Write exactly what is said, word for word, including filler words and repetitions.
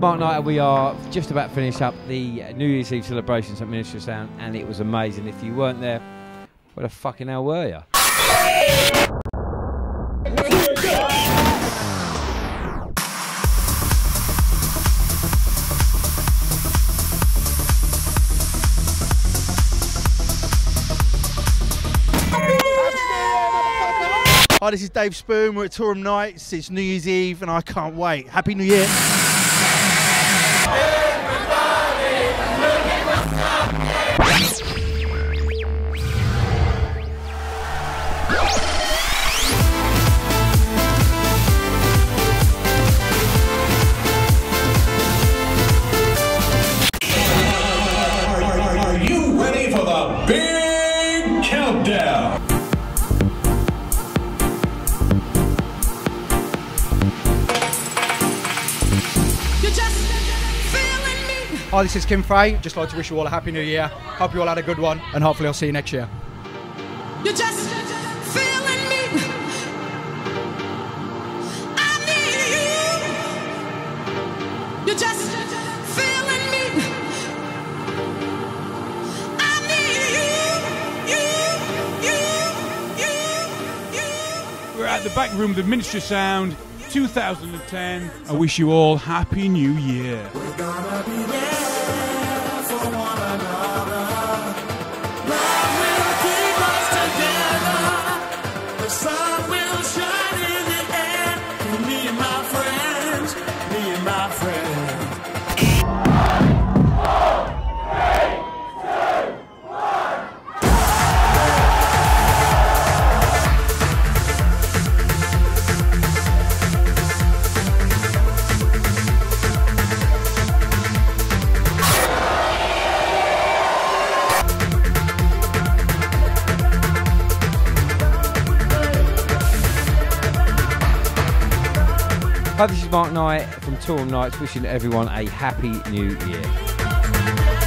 Mark Knight, and we are just about to finish up the New Year's Eve celebrations at Ministry of Sound, and it was amazing. If you weren't there, where the fucking hell were you? Hi, this is Dave Spoon, we're at Toolroom Knights, it's New Year's Eve and I can't wait. Happy New Year! Hi, this is Kim Frey. Just like to wish you all a happy new year. Hope you all had a good one, and hopefully I'll see you next year. You're just feeling me. I need you. You're just feeling me. I need you. You, you, you, you. We're at the back room of the Ministry of Sound two thousand ten. I wish you all happy new year. We're gonna be there. Hi, this is Mark Knight from Toolroom Knights, wishing everyone a happy new year.